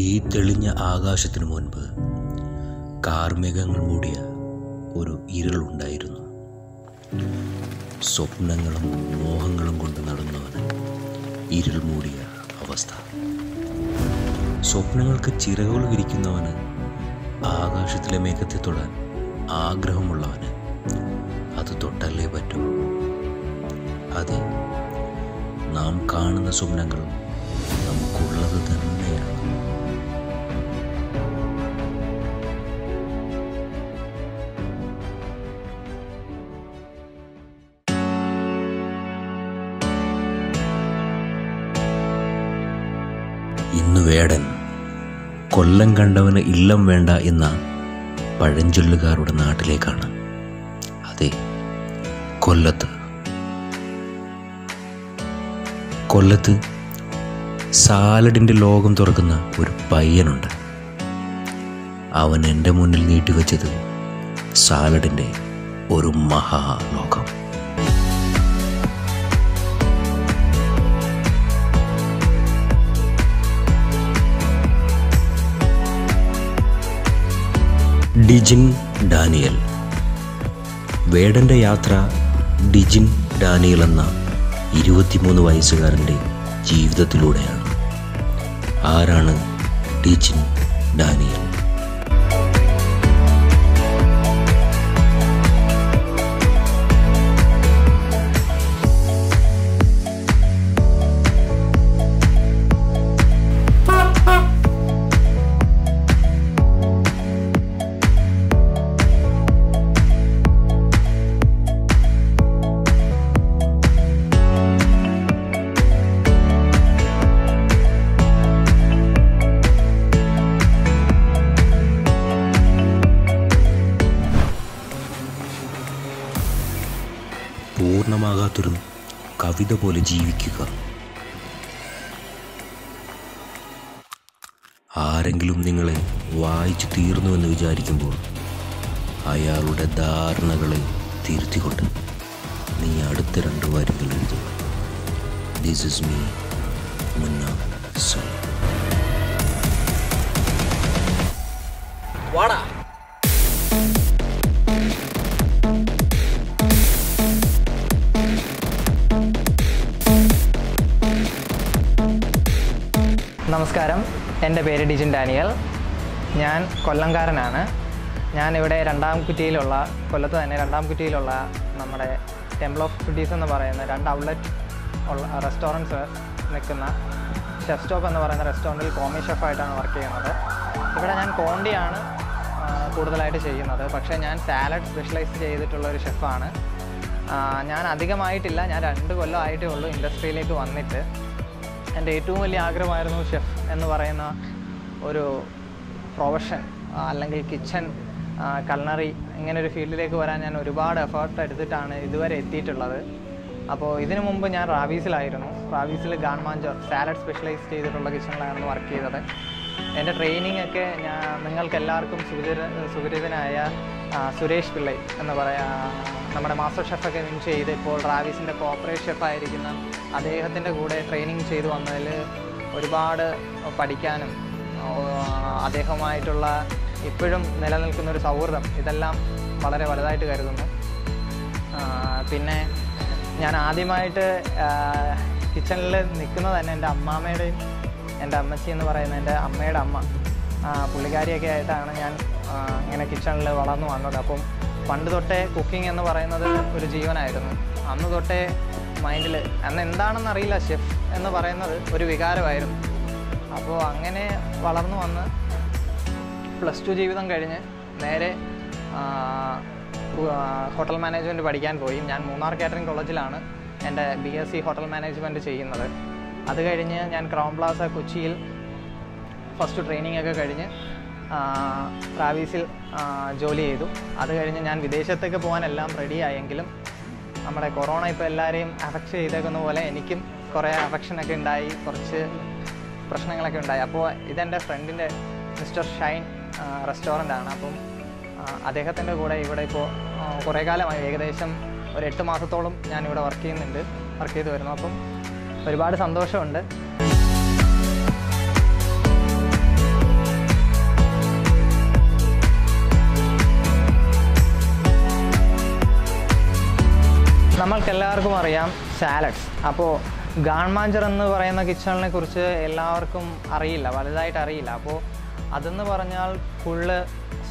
ഈ തെളിഞ്ഞ ആകാശത്തിനു മുൻപ് കാർമേഘങ്ങൾ മൂടിയ ഒരു ഇരുളുണ്ടായിരുന്നു. സ്വപ്നങ്ങളും മോഹങ്ങളും കൊണ്ട് നടന്നവന് ഇരുൾ മൂടിയ അവസ്ഥ. സ്വപ്നങ്ങൾക്ക് ചിറകുകൾ വിരിക്കുന്നവന്, ആകാശത്തിലെ മേഘത്തെ തൊടാൻ ആഗ്രഹമുള്ളവന് അത് തൊട്ടല്ലേ പറ്റൂ. അതെ, നാം കാണുന്ന സ്വപ്നങ്ങൾ നമുക്കുള്ളത് തന്നെയാണ്. ഇന്ന് വേടൻ, കൊല്ലം കണ്ടവന് ഇല്ലം വേണ്ട എന്ന പഴഞ്ചൊല്ലുകാരുടെ നാട്ടിലേക്കാണ്. അതെ, കൊല്ലത്ത് സാലഡിൻ്റെ ലോകം തുറക്കുന്ന ഒരു പയ്യനുണ്ട്. അവൻ എൻ്റെ മുന്നിൽ നീട്ടിവെച്ചത് സാലഡിൻ്റെ ഒരു മഹാലോകം. ഡിജിൻ ഡാനിയൽ. വേടൻ്റെ യാത്ര ഡിജിൻ ഡാനിയൽ എന്ന 23 വയസ്സുകാരൻ്റെ ജീവിതത്തിലൂടെയാണ്. ആരാണ് ഡിജിൻ ഡാനിയൽ? പൂർണ്ണമാകാത്തൊരു കവിത പോലെ ജീവിക്കുക. ആരെങ്കിലും നിങ്ങളെ വായിച്ചു തീർന്നുവെന്ന് വിചാരിക്കുമ്പോൾ അയാളുടെ ധാരണകളെ തിരുത്തിക്കൊണ്ട് നീ അടുത്ത 2 വരികൾ എഴുതുക. ദിസ് ഈസ് മീ, മുന്ന സലീം. വാടാ നമസ്കാരം. എൻ്റെ പേര് ഡിജിൻ ഡാനിയൽ. ഞാൻ കൊല്ലംകാരനാണ്. ഞാനിവിടെ കൊല്ലത്ത് തന്നെ രണ്ടാം കുറ്റിയിലുള്ള നമ്മുടെ ടെമ്പിൾ ഓഫ് ഫുഡീസ് എന്ന് പറയുന്ന 2 ഔട്ട്ലെറ്റ് ഉള്ള റെസ്റ്റോറൻറ്റ്സ് നിൽക്കുന്ന ഷെഫ് സ്റ്റോപ്പ് എന്ന് പറയുന്ന റെസ്റ്റോറൻറ്റിൽ കോമി ഷെഫായിട്ടാണ് വർക്ക് ചെയ്യുന്നത്. ഇവിടെ ഞാൻ കോണ്ടിയാണ് കൂടുതലായിട്ട് ചെയ്യുന്നത്. പക്ഷേ ഞാൻ സാലഡ് സ്പെഷ്യലൈസ് ചെയ്തിട്ടുള്ളൊരു ഷെഫാണ്. ഞാൻ അധികമായിട്ടില്ല, ഞാൻ 2 കൊല്ലമായിട്ടേ ഉള്ളൂ ഇൻഡസ്ട്രിയിലേക്ക് വന്നിട്ട്. എൻ്റെ ഏറ്റവും വലിയ ആഗ്രഹമായിരുന്നു ഷെഫ് എന്ന് പറയുന്ന ഒരു പ്രൊഫഷൻ, അല്ലെങ്കിൽ കിച്ചൺ, കൾണറി, ഇങ്ങനൊരു ഫീൽഡിലേക്ക് വരാൻ ഞാൻ ഒരുപാട് എഫേർട്ട് എടുത്തിട്ടാണ് ഇതുവരെ എത്തിയിട്ടുള്ളത്. അപ്പോൾ ഇതിനു മുമ്പ് ഞാൻ റാവീസിലായിരുന്നു. റാവീസിൽ ഗാൺമാഞ്ചർ സാലഡ് സ്പെഷ്യലൈസ് ചെയ്തിട്ടുള്ള കിച്ചണിലായിരുന്നു വർക്ക് ചെയ്തത്. എൻ്റെ ട്രെയിനിങ് ഒക്കെ നിങ്ങൾക്കെല്ലാവർക്കും സുപരിചിതനായ സുരേഷ് പിള്ളൈ എന്ന് പറയാം, നമ്മുടെ മാസ്റ്റർ ഷെഫൊക്കെ വിൻ ചെയ്ത് ഇപ്പോൾ റാവീസിൻ്റെ കോർപ്പറേറ്റ് ഷെഫായിരിക്കുന്ന അദ്ദേഹത്തിൻ്റെ കൂടെ ട്രെയിനിങ് ചെയ്തു വന്നതിൽ ഒരുപാട് പഠിക്കാനും അദ്ദേഹമായിട്ടുള്ള ഇപ്പോഴും നിലനിൽക്കുന്നൊരു സൗഹൃദം, ഇതെല്ലാം വളരെ വലുതായിട്ട് കരുതുന്നു. പിന്നെ ഞാൻ ആദ്യമായിട്ട് കിച്ചണിൽ നിൽക്കുന്നത് തന്നെ എൻ്റെ അമ്മച്ചി എന്ന് പറയുന്ന എൻ്റെ അമ്മയുടെ അമ്മ, പുള്ളിക്കാരിയൊക്കെ ആയിട്ടാണ് ഞാൻ ഇങ്ങനെ കിച്ചണിൽ വളർന്നു വന്നത്. അപ്പം പണ്ട് തൊട്ടേ കുക്കിംഗ് എന്ന് പറയുന്നത് ഒരു ജീവനായിരുന്നു. അന്ന് തൊട്ടേ മൈൻഡിൽ, അന്ന് എന്താണെന്നറിയില്ല, ഷെഫ് എന്ന് പറയുന്നത് ഒരു വികാരമായിരുന്നു. അപ്പോൾ അങ്ങനെ വളർന്നു വന്ന് +2 ജീവിതം കഴിഞ്ഞ് നേരെ ഹോട്ടൽ മാനേജ്മെൻറ്റ് പഠിക്കാൻ പോയി. ഞാൻ മൂന്നാർ കാറ്ററിംഗ് കോളേജിലാണ് എൻ്റെ BSc ഹോട്ടൽ മാനേജ്മെൻറ്റ് ചെയ്യുന്നത്. അത് കഴിഞ്ഞ് ഞാൻ ക്രൗൺ പ്ലാസ കൊച്ചിയിൽ ഫസ്റ്റ് ട്രെയിനിങ് ഒക്കെ കഴിഞ്ഞ് റാവീസിൽ ജോലി ചെയ്തു. അത് കഴിഞ്ഞ് ഞാൻ വിദേശത്തേക്ക് പോകാനെല്ലാം റെഡിയായെങ്കിലും നമ്മുടെ കൊറോണ ഇപ്പോൾ എല്ലാവരെയും അഫക്റ്റ് ചെയ്തേക്കുന്ന പോലെ എനിക്കും കുറേ അഫക്ഷനൊക്കെ ഉണ്ടായി, കുറച്ച് പ്രശ്നങ്ങളൊക്കെ ഉണ്ടായി. അപ്പോൾ ഇതെൻ്റെ ഫ്രണ്ടിൻ്റെ മിസ്റ്റർ ഷൈൻ റെസ്റ്റോറൻ്റാണ്. അപ്പം അദ്ദേഹത്തിൻ്റെ കൂടെ ഇവിടെ ഇപ്പോൾ കുറേ കാലമായി, ഏകദേശം ഒരു 8 മാസത്തോളം ഞാനിവിടെ വർക്ക് ചെയ്ത് വരുന്നു. അപ്പം ഒരുപാട് സന്തോഷമുണ്ട്. എല്ലാവർക്കും അറിയാം സാലഡ്സ്. അപ്പോൾ ഗാൺമാഞ്ചർ എന്ന് പറയുന്ന കിച്ചണിനെ കുറിച്ച് എല്ലാവർക്കും അറിയില്ല, വലുതായിട്ട് അറിയില്ല. അപ്പോൾ അതെന്ന് പറഞ്ഞാൽ full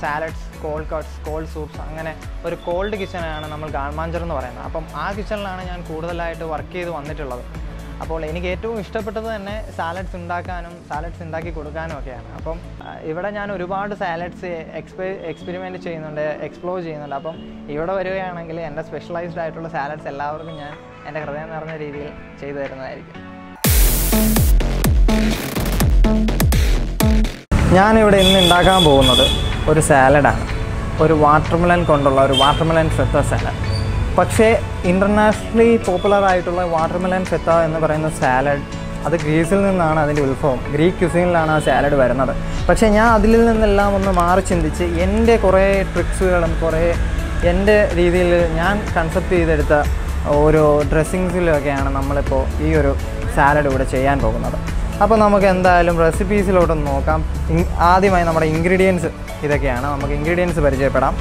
salads, cold cuts, cold soups, അങ്ങനെ ഒരു കോൾഡ് കിച്ചണാണ് നമ്മൾ ഗാൺമാഞ്ചർ എന്ന് പറയുന്നത്. അപ്പം ആ കിച്ചണിലാണ് ഞാൻ കൂടുതലായിട്ട് വർക്ക് ചെയ്ത് വന്നിട്ടുള്ളത്. അപ്പോൾ എനിക്ക് ഏറ്റവും ഇഷ്ടപ്പെട്ടത് തന്നെ സാലഡ്സ് ഉണ്ടാക്കാനും സാലഡ്സ് ഉണ്ടാക്കി കൊടുക്കാനും ഒക്കെയാണ്. അപ്പം ഇവിടെ ഞാൻ ഒരുപാട് സാലഡ്സ് എക്സ്പെരിമെൻറ്റ് ചെയ്യുന്നുണ്ട്, എക്സ്പ്ലോർ ചെയ്യുന്നുണ്ട്. അപ്പം ഇവിടെ വരികയാണെങ്കിൽ എൻ്റെ സ്പെഷ്യലൈസ്ഡ് ആയിട്ടുള്ള സാലഡ്സ് എല്ലാവർക്കും ഞാൻ എൻ്റെ ഹൃദയം നിറഞ്ഞ രീതിയിൽ ചെയ്തു തരുന്നതായിരിക്കും. ഞാനിവിടെ ഇന്ന് ഉണ്ടാക്കാൻ പോകുന്നത് ഒരു സാലഡാണ്, ഒരു വാട്ടർമെലൻ കൊണ്ടുള്ള ഒരു വാട്ടർമെലൻ ഫെത്ത സാലഡ്. പക്ഷേ ഇൻ്റർനാഷണലി പോപ്പുലറായിട്ടുള്ള വാട്ടർമെലൻ ഫെത്ത എന്ന് പറയുന്ന സാലഡ്, അത് ഗ്രീസിൽ നിന്നാണ് അതിൻ്റെ ഉത്ഭവം. ഗ്രീക്ക് ക്യൂസിനിലാണ് ആ സാലഡ് വരുന്നത്. പക്ഷേ ഞാൻ അതിൽ നിന്നെല്ലാം ഒന്ന് മാറി ചിന്തിച്ച് എൻ്റെ കുറേ ട്രിക്സുകളും കുറേ എൻ്റെ രീതിയിൽ ഞാൻ കൺസെപ്റ്റ് ചെയ്തെടുത്ത ഓരോ ഡ്രസ്സിങ്സിലൊക്കെയാണ് നമ്മളിപ്പോൾ ഈ ഒരു സാലഡ് ഇവിടെ ചെയ്യാൻ പോകുന്നത്. അപ്പോൾ നമുക്ക് എന്തായാലും റെസിപ്പീസിലോട്ടൊന്ന് നോക്കാം. ആദ്യമായി നമ്മുടെ ഇൻഗ്രീഡിയൻസ് ഇതൊക്കെയാണ്. നമുക്ക് ഇൻഗ്രീഡിയൻസ് പരിചയപ്പെടാം.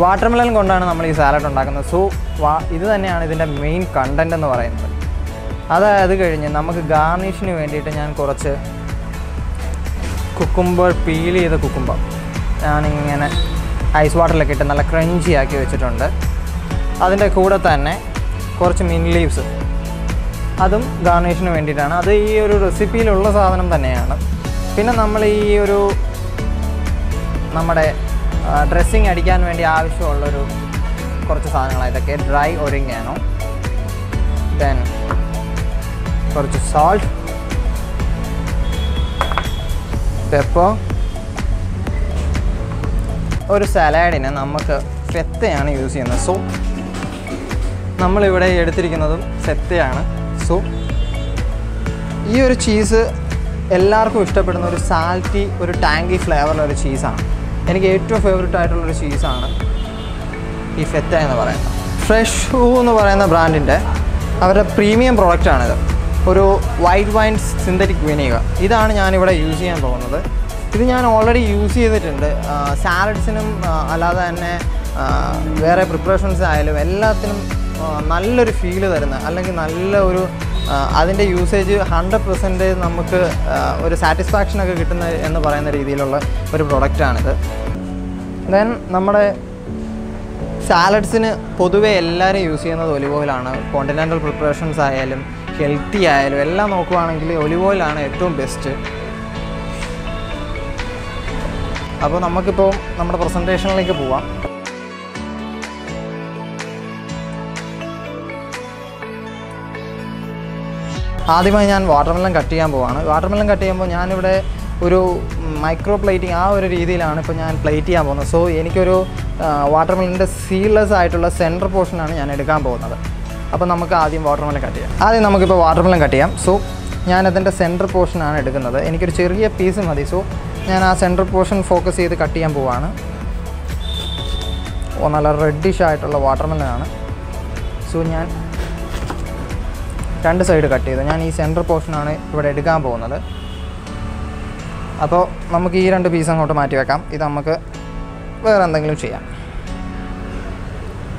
വാട്ടർമെലൻ കൊണ്ടാണ് നമ്മൾ ഈ സാലഡ് ഉണ്ടാക്കുന്നത്. സോ ഇത് തന്നെയാണ് ഇതിൻ്റെ മെയിൻ കണ്ടൻറ്റ് എന്ന് പറയുന്നത്. അതായത് കഴിഞ്ഞ് നമുക്ക് ഗാർണിഷിന് വേണ്ടിയിട്ട് ഞാൻ കുറച്ച് കുക്കുംബർ, പീൽ ചെയ്ത കുക്കുംബർ ഞാനിങ്ങനെ ഐസ് വാട്ടറിലൊക്കെ ഇട്ട് നല്ല ക്രഞ്ചി ആക്കി വെച്ചിട്ടുണ്ട്. അതിൻ്റെ കൂടെ തന്നെ കുറച്ച് മിൻ ലീവ്സ്, അതും ഗാർണിഷിന് വേണ്ടിയിട്ടാണ്. അത് ഈ ഒരു റെസിപ്പിയിലുള്ള സാധനം തന്നെയാണ്. പിന്നെ നമ്മൾ ഈ ഒരു നമ്മുടെ ഡ്രസ്സിങ് അടിക്കാൻ വേണ്ടി ആവശ്യമുള്ളൊരു കുറച്ച് സാധനങ്ങളാണ് ഇതൊക്കെ. ഡ്രൈ ഒരിങ്ങാനോ, ദെൻ കുറച്ച് സോൾട്ട്, പെപ്പർ. ഒരു സലാഡിന് നമുക്ക് ഫെത്തയാണ് യൂസ് ചെയ്യുന്നത്. സോ നമ്മളിവിടെ എടുത്തിരിക്കുന്നതും ഫെത്തയാണ്. സോ ഈ ഒരു ചീസ് എല്ലാവർക്കും ഇഷ്ടപ്പെടുന്ന ഒരു സാൽറ്റി, ഒരു ടാങ്കി ഫ്ലേവറിലൊരു ചീസാണ്. എനിക്ക് ഏറ്റവും ഫേവറേറ്റ് ആയിട്ടുള്ളൊരു ചീസാണ് ഈ ഫെത്ത എന്ന് പറയുന്നത്. ഫ്രഷ് ഹൂ എന്ന് പറയുന്ന ബ്രാൻഡിൻ്റെ അവരുടെ പ്രീമിയം പ്രോഡക്റ്റാണിത്. ഒരു വൈറ്റ് വൈൻ സിന്തറ്റിക് വിനീഗർ, ഇതാണ് ഞാനിവിടെ യൂസ് ചെയ്യാൻ പോകുന്നത്. ഇത് ഞാൻ ഓൾറെഡി യൂസ് ചെയ്തിട്ടുണ്ട്. സാലഡ്സിനും അല്ലാതെ തന്നെ വേറെ പ്രിപ്പറേഷൻസ് ആയാലും എല്ലാത്തിനും നല്ലൊരു ഫീല് തരുന്ന, അല്ലെങ്കിൽ നല്ല ഒരു അതിൻ്റെ യൂസേജ് 100% നമുക്ക് ഒരു സാറ്റിസ്ഫാക്ഷനൊക്കെ കിട്ടുന്ന എന്ന് പറയുന്ന രീതിയിലുള്ള ഒരു പ്രോഡക്റ്റാണിത്. ദെൻ നമ്മുടെ സാലഡ്സിന് പൊതുവെ എല്ലാവരും യൂസ് ചെയ്യുന്നത് ഒലിവ് ഓയിലാണ്. കോണ്ടിനെൻ്റൽ പ്രിപ്പറേഷൻസ് ആയാലും ഹെൽത്തി ആയാലും എല്ലാം നോക്കുകയാണെങ്കിൽ ഒലിവ് ഓയിലാണ് ഏറ്റവും ബെസ്റ്റ്. അപ്പോൾ നമുക്കിപ്പോൾ നമ്മുടെ പ്രസൻറ്റേഷനിലേക്ക് പോവാം. ആദ്യമായി ഞാൻ വാട്ടർമെലൻ കട്ട് ചെയ്യാൻ പോവാണ്. വാട്ടർമെലൻ കട്ട് ചെയ്യുമ്പോൾ ഞാനിവിടെ ഒരു മൈക്രോ പ്ലേറ്റിംഗ് ആ ഒരു രീതിയിലാണ് ഇപ്പോൾ ഞാൻ പ്ലേറ്റ് ചെയ്യാൻ പോകുന്നത്. സോ എനിക്കൊരു വാട്ടർമെലൻ്റെ സീൽലെസ് ആയിട്ടുള്ള സെൻറ്റർ പോർഷനാണ് ഞാൻ എടുക്കാൻ പോകുന്നത്. അപ്പോൾ നമുക്ക് ആദ്യം വാട്ടർമെലൻ കട്ട് ചെയ്യാം. ആദ്യം നമുക്കിപ്പോൾ വാട്ടർമെലൻ കട്ട് ചെയ്യാം. സോ ഞാനതിൻ്റെ സെൻറ്റർ പോർഷനാണ് എടുക്കുന്നത്. എനിക്കൊരു ചെറിയ പീസ് മതി. സോ ഞാൻ ആ സെൻറ്റർ പോർഷൻ ഫോക്കസ് ചെയ്ത് കട്ട് ചെയ്യാൻ പോവാണ്. നല്ല റെഡിഷ് ആയിട്ടുള്ള വാട്ടർമെലനാണ്. സോ ഞാൻ രണ്ട് സൈഡ് കട്ട് ചെയ്തു. ഞാൻ ഈ സെൻറ്റർ പോർഷനാണ് ഇവിടെ എടുക്കാൻ പോകുന്നത്. അപ്പോൾ നമുക്ക് ഈ രണ്ട് പീസ് അങ്ങോട്ട് മാറ്റി വെക്കാം. ഇത് നമുക്ക് വേറെ എന്തെങ്കിലും ചെയ്യാം.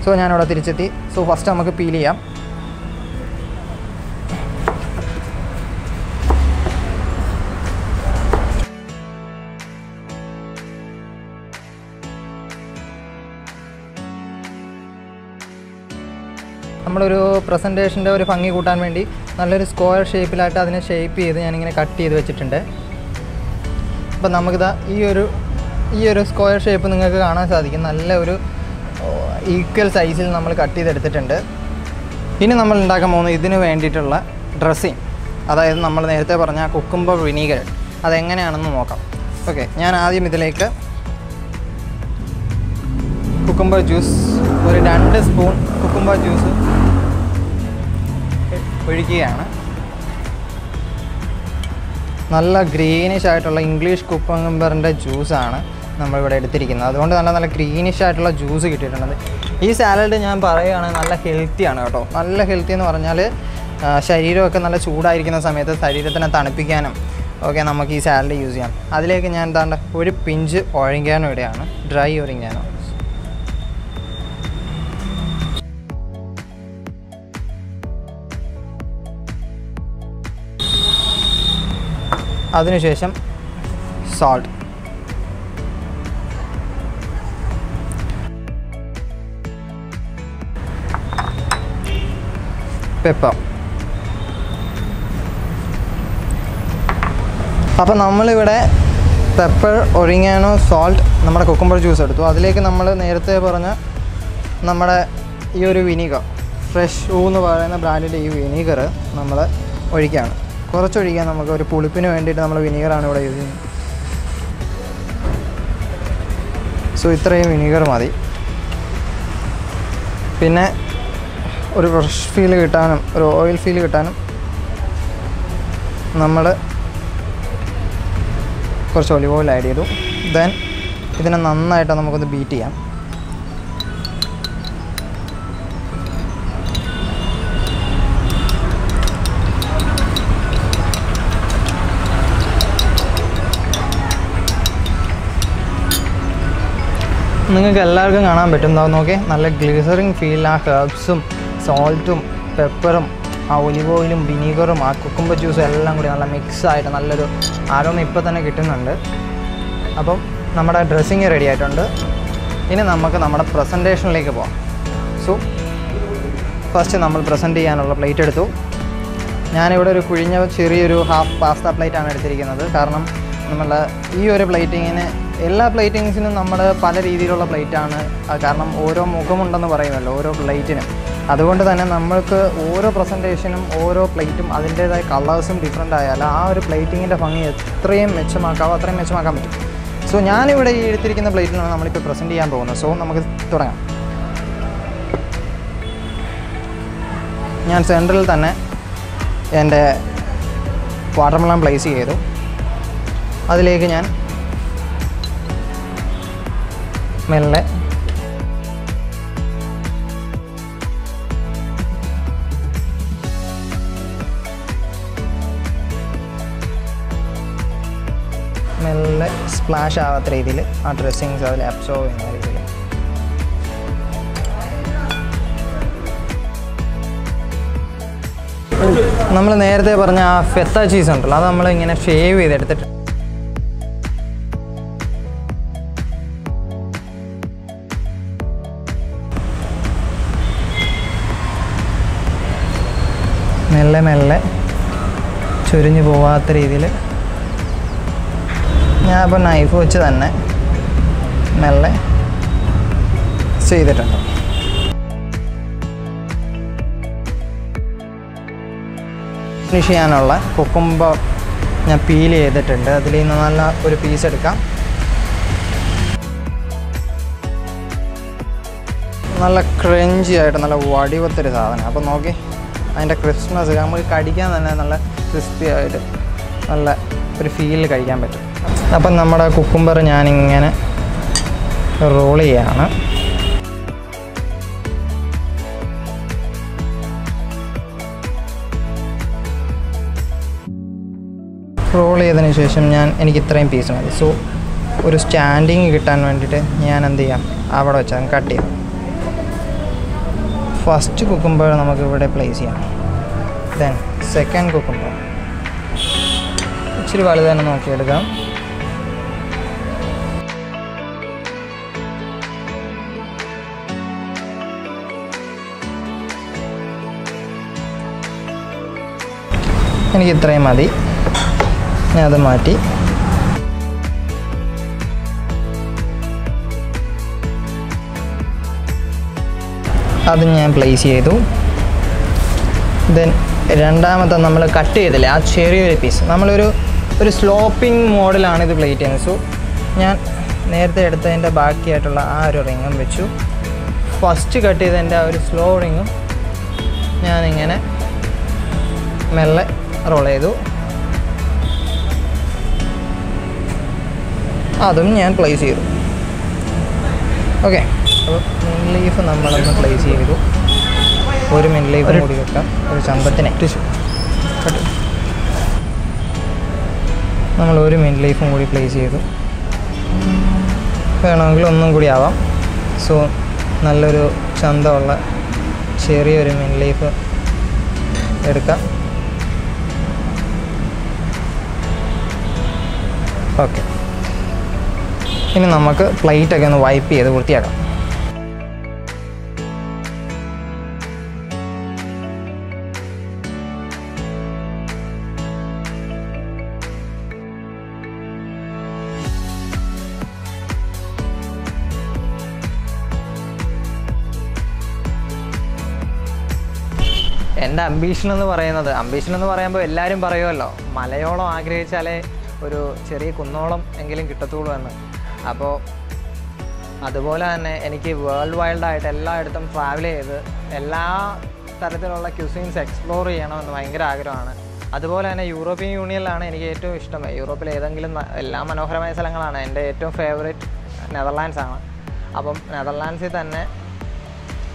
സോ ഞാനിവിടെ തിരിച്ചെത്തി. സോ ഫസ്റ്റ് നമുക്ക് പീൽ ചെയ്യാം. നമ്മളൊരു പ്രസൻറ്റേഷൻ്റെ ഒരു ഭംഗി കൂട്ടാൻ വേണ്ടി നല്ലൊരു സ്ക്വയർ ഷേപ്പിലായിട്ട് അതിനെ ഷേപ്പ് ചെയ്ത് ഞാനിങ്ങനെ കട്ട് ചെയ്ത് വെച്ചിട്ടുണ്ട്. അപ്പം നമുക്കിതാ ഈ ഒരു സ്ക്വയർ ഷേപ്പ് നിങ്ങൾക്ക് കാണാൻ സാധിക്കും. നല്ല ഒരു ഈക്വൽ സൈസിൽ നമ്മൾ കട്ട് ചെയ്തെടുത്തിട്ടുണ്ട്. ഇനി നമ്മൾ ഉണ്ടാക്കാൻ പോകുന്നത് ഇതിന് വേണ്ടിയിട്ടുള്ള ഡ്രസ്സിങ്, അതായത് നമ്മൾ നേരത്തെ പറഞ്ഞ കുക്കുംബർ വിനീഗർ, അതെങ്ങനെയാണെന്ന് നോക്കാം. ഓക്കെ, ഞാൻ ആദ്യം ഇതിലേക്ക് കുക്കുംബർ ജ്യൂസ്, ഒരു 2 സ്പൂൺ കുക്കുംബർ ജ്യൂസ് ഒഴിക്കുകയാണ്. നല്ല ഗ്രീനിഷ് ആയിട്ടുള്ള ഇംഗ്ലീഷ് കുക്കുംബറിൻ്റെ ജ്യൂസാണ് നമ്മളിവിടെ എടുത്തിരിക്കുന്നത്. അതുകൊണ്ട് നല്ല ഗ്രീനിഷ് ആയിട്ടുള്ള ജ്യൂസ് കിട്ടിയിട്ടുണ്ട്. ഈ സാലഡ് ഞാൻ പറയുകയാണെങ്കിൽ നല്ല ഹെൽത്തിയാണ് കേട്ടോ. നല്ല ഹെൽത്തി എന്ന് പറഞ്ഞാൽ ശരീരമൊക്കെ നല്ല ചൂടായിരിക്കുന്ന സമയത്ത് ശരീരത്തിനെ തണുപ്പിക്കാനും ഓക്കെ നമുക്ക് ഈ സാലഡ് യൂസ് ചെയ്യാം. അതിലേക്ക് ഞാൻ എന്താണ്ട് ഒരു പിഞ്ച് ഒരിങ്ങാനോ ഇടുകയാണ്, ഡ്രൈ ഒരിങ്ങാനോ. അതിനുശേഷം salt. Pepper. അപ്പോൾ നമ്മൾ ഇവിടെ pepper, oregano, salt നമ്മുടെ cucumber juice എടുത്തു. അതിലേക്ക് നമ്മൾ നേരത്തെ പറഞ്ഞ നമ്മുടെ ഈ ഒരു വിനീഗർ, ഫ്രഷ് ഊ എന്ന് പറയുന്ന ബ്രാൻഡിൻ്റെ ഈ വിനീഗർ നമ്മൾ ഒഴിക്കുകയാണ്. കുറച്ചൊഴിക്കാൻ, നമുക്ക് ഒരു പുളിപ്പിന് വേണ്ടിയിട്ട് നമ്മൾ വിനീഗറാണ് ഇവിടെ യൂസ് ചെയ്യുന്നത്. സോ ഇത്രയും വിനീഗർ മതി. പിന്നെ ഒരു ഫ്രഷ് ഫീൽ കിട്ടാനും ഒരു ഓയിൽ ഫീൽ കിട്ടാനും നമ്മൾ കുറച്ച് ഒലിവ് ഓയിൽ ആഡ് ചെയ്തു. ദെൻ ഇതിനെ നന്നായിട്ട് നമുക്കൊന്ന് ബീറ്റ് ചെയ്യാം. നിങ്ങൾക്ക് എല്ലാവർക്കും കാണാൻ പറ്റുന്നതാവും. നോക്കേ, നല്ല ഗ്ലിസറിൻ ഫീൽ. ആ ഹെർബ്സും സോൾട്ടും പെപ്പറും ആ ഒലിവ് ഓയിലും വിനീഗറും ആ കുക്കുംബർ ജ്യൂസും എല്ലാം കൂടി നല്ല മിക്സായിട്ട് നല്ലൊരു ആരോമ ഇപ്പോൾ തന്നെ കിട്ടുന്നുണ്ട്. അപ്പം നമ്മുടെ ഡ്രസ്സിങ് റെഡി ആയിട്ടുണ്ട്. ഇനി നമുക്ക് നമ്മുടെ പ്രസൻറ്റേഷനിലേക്ക് പോകാം. സോ ഫസ്റ്റ് നമ്മൾ പ്രസൻറ്റ് ചെയ്യാനുള്ള പ്ലേറ്റ് എടുത്തു. ഞാനിവിടെ ഒരു കുഴിഞ്ഞ ചെറിയൊരു ഹാഫ് പാസ്ത പ്ലേറ്റാണ് എടുത്തിരിക്കുന്നത്. കാരണം നമ്മളുടെ ഈ ഒരു പ്ലേറ്റിങ്ങിന് എല്ലാ പ്ലേറ്റിങ്സിനും നമ്മൾ പല രീതിയിലുള്ള പ്ലേറ്റാണ്. കാരണം ഓരോ മുഖമുണ്ടെന്ന് പറയുമല്ലോ ഓരോ പ്ലേറ്റിനും. അതുകൊണ്ട് തന്നെ നമ്മൾക്ക് ഓരോ പ്രസൻറ്റേഷനും ഓരോ പ്ലേറ്റും അതിൻ്റേതായ കളേഴ്സും ഡിഫറെൻ്റ് ആയാലും ആ ഒരു പ്ലേറ്റിങ്ങിൻ്റെ ഭംഗി എത്രയും മെച്ചമാക്കാവോ അത്രയും മെച്ചമാക്കാൻ പറ്റും. സോ ഞാനിവിടെ ഈ എടുത്തിരിക്കുന്ന പ്ലേറ്റിലാണ് നമ്മളിപ്പോൾ പ്രസൻറ്റ് ചെയ്യാൻ പോകുന്നത്. സോ നമുക്ക് തുടങ്ങാം. ഞാൻ സെൻറ്ററിൽ തന്നെ എൻ്റെ വാട്ടർമെലൺ പ്ലേസ് ചെയ്തു. അതിലേക്ക് ഞാൻ മെല്ലെ മെല്ലെ സ്പ്ലാഷ് ആവാത്ത രീതിയിൽ ആ ഡ്രസ്സിങ്സ് അതിൽ അബ്സോർവ് ചെയ്യുന്ന രീതിയിൽ. നമ്മൾ നേരത്തെ പറഞ്ഞ ആ ഫെത്ത ചീസ് ഉണ്ടല്ലോ, അത് നമ്മളിങ്ങനെ ഷേവ് ചെയ്തെടുത്തിട്ട് മെല്ലെ മെല്ലെ ചൊരിഞ്ഞു പോവാത്ത രീതിയിൽ ഞാനിപ്പോൾ നൈഫ് വെച്ച് തന്നെ മെല്ലെ ചെയ്തിട്ടുണ്ട്. ഫിനിഷ് ചെയ്യാനുള്ള കുക്കുംബർ ഞാൻ പീൽ ചെയ്തിട്ടുണ്ട്. അതിൽ നിന്ന് നല്ല ഒരു പീസ് എടുക്കാം. നല്ല ക്രഞ്ചി ആയിട്ട് നല്ല വടിവത്തൊരു സാധനം. അപ്പോൾ നോക്കി അതിൻ്റെ ക്രിസ്മസ് നമുക്ക് കടിക്കാൻ തന്നെ നല്ല ക്രിസ്പി ആയിട്ട് നല്ല ഒരു ഫീലിൽ കഴിക്കാൻ പറ്റും. അപ്പം നമ്മുടെ കുക്കുംബർ ഞാനിങ്ങനെ റോൾ ചെയ്യാണ്. റോൾ ചെയ്തതിന് ശേഷം എനിക്ക് ഇത്രയും പീസ് മതി. സോ ഒരു സ്റ്റാൻഡിങ് കിട്ടാൻ വേണ്ടിയിട്ട് ഞാൻ എന്ത് ചെയ്യാം, അവിടെ വെച്ചാൽ കട്ട് ചെയ്യാം. ഫസ്റ്റ് കുക്കുംബർ നമുക്ക് ഇവിടെ പ്ലേസ് ചെയ്യാം. ദെൻ സെക്കൻഡ് കുക്കുംബർ ഇച്ചിരി വലുത് തന്നെ നോക്കിയെടുക്കാം. എനിക്ക് ഇത്രയും മതി. ഞാൻ അത് മാറ്റി. അത് ഞാൻ പ്ലേസ് ചെയ്തു. ദെൻ രണ്ടാമത്തെ നമ്മൾ കട്ട് ചെയ്തില്ലേ ആ ചെറിയൊരു പീസ്, നമ്മളൊരു സ്ലോപ്പിംഗ് മോഡലാണ് ഇത് പ്ലേറ്റ് ചെയ്യുന്നത്. സോ ഞാൻ നേരത്തെ എടുത്തതിൻ്റെ ബാക്കിയായിട്ടുള്ള ആ ഒരു റിങ്ങും വെച്ചു. ഫസ്റ്റ് കട്ട് ചെയ്തതിൻ്റെ ആ ഒരു സ്ലോ റിങ്ങും ഞാനിങ്ങനെ മെല്ലെ റോൾ ചെയ്തു. അതും ഞാൻ പ്ലേസ് ചെയ്തു. ഓക്കെ, അപ്പോൾ മിൻ ലീഫ് നമ്മളൊന്ന് പ്ലേസ് ചെയ്തു. ഒരു മിൻ ലീഫ് കൂടി വെക്കാം. ഒരു ചമ്പത്തിനെ ടിഷ്യൂ കട്ട് നമ്മൾ ഒരു മിൻ ലീഫും കൂടി പ്ലേസ് ചെയ്തു. വേണമെങ്കിൽ ഒന്നും കൂടി ആവാം. സോ നല്ലൊരു ചന്തമുള്ള ചെറിയൊരു മിൻ ലീഫ് എടുക്കാം. Okay. ഇനി നമുക്ക് പ്ലേറ്റ് ഒക്കെ ഒന്ന് വൈപ്പ് ചെയ്ത് വൃത്തിയാക്കാം. എൻ്റെ അംബീഷൻ എന്ന് പറയുമ്പോൾ എല്ലാവരും പറയുമല്ലോ, മലയോളം ആഗ്രഹിച്ചാലേ ഒരു ചെറിയ കുന്നോളം എങ്കിലും കിട്ടത്തുള്ളൂ എന്ന്. അപ്പോൾ അതുപോലെ തന്നെ എനിക്ക് വേൾഡ് വൈൽഡായിട്ട് എല്ലായിടത്തും ട്രാവൽ ചെയ്ത് എല്ലാ തരത്തിലുള്ള ക്യൂസിൻസ് എക്സ്പ്ലോർ ചെയ്യണമെന്ന് ഭയങ്കര ആഗ്രഹമാണ്. അതുപോലെ തന്നെ യൂറോപ്യൻ യൂണിയനിലാണ് എനിക്ക് ഏറ്റവും ഇഷ്ടം. യൂറോപ്പിലെ ഏതെങ്കിലും എല്ലാ മനോഹരമായ സ്ഥലങ്ങളാണ്. എൻ്റെ ഏറ്റവും ഫേവറേറ്റ് നെതർലാൻഡ്സ് ആണ്. അപ്പം നെതർലാൻഡ്സിൽ തന്നെ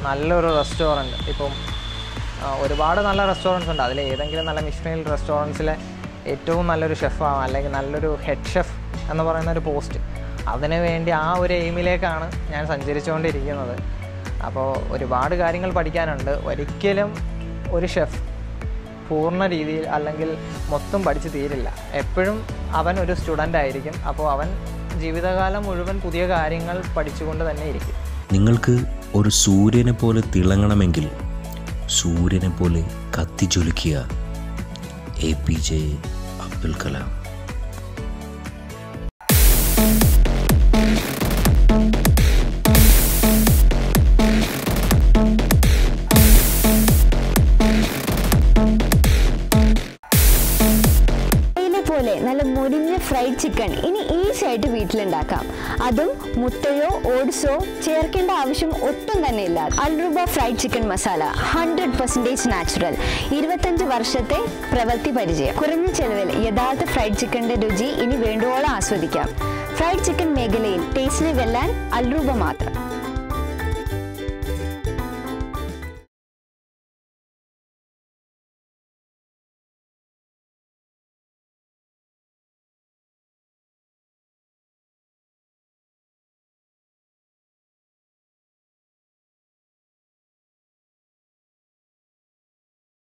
നല്ലൊരു റെസ്റ്റോറൻറ്റ്, ഇപ്പം ഒരുപാട് നല്ല റെസ്റ്റോറൻറ്റ്സ് ഉണ്ട്. അതിൽ ഏതെങ്കിലും നല്ല മിഷണൽ റെസ്റ്റോറൻറ്റ്സിലെ ഏറ്റവും നല്ലൊരു ഷെഫാണ്, അല്ലെങ്കിൽ നല്ലൊരു ഹെഡ് ഷെഫ് എന്ന് പറയുന്ന ഒരു പോസ്റ്റ്, അതിനു വേണ്ടി ആ ഒരു എയിമിലേക്കാണ് ഞാൻ സഞ്ചരിച്ചുകൊണ്ടിരിക്കുന്നത്. അപ്പോൾ ഒരുപാട് കാര്യങ്ങൾ പഠിക്കാനുണ്ട്. ഒരിക്കലും ഒരു ഷെഫ് പൂർണ്ണ രീതിയിൽ അല്ലെങ്കിൽ മൊത്തം പഠിച്ച് തീരില്ല. എപ്പോഴും അവൻ ഒരു സ്റ്റുഡൻ്റ് ആയിരിക്കും. അപ്പോൾ അവൻ ജീവിതകാലം മുഴുവൻ പുതിയ കാര്യങ്ങൾ പഠിച്ചുകൊണ്ട് തന്നെ ഇരിക്കും. നിങ്ങൾക്ക് ഒരു സൂര്യനെ പോലെ തിളങ്ങണമെങ്കിൽ സൂര്യനെ പോലെ കത്തിജ്വലിക്കുക. APJ അബ്ദുൽ കലാം. ഇതുപോലെ നല്ല മുരിഞ്ഞ ഫ്രൈഡ് ചിക്കൻ ഇനി ഈസി ആയിട്ട് വീട്ടിലുണ്ടാക്കാം. അതും മുട്ടയോ ഓട്സോ ചേർക്കേണ്ട ആവശ്യം ഒട്ടും തന്നെ ഇല്ല. അൽറുബ ഫ്രൈഡ് ചിക്കൻ മസാല 100% നാച്ചുറൽ. 25 വർഷത്തെ പ്രവൃത്തി പരിചയം. കുറഞ്ഞ ചെലവിൽ യഥാർത്ഥ ഫ്രൈഡ് ചിക്കൻ്റെ രുചി ഇനി വേണ്ടുവോളം ആസ്വദിക്കാം. ഫ്രൈഡ് ചിക്കൻ മേഖലയിൽ ടേസ്റ്റിനെ വെല്ലാൻ അൽറുബ മാത്രം.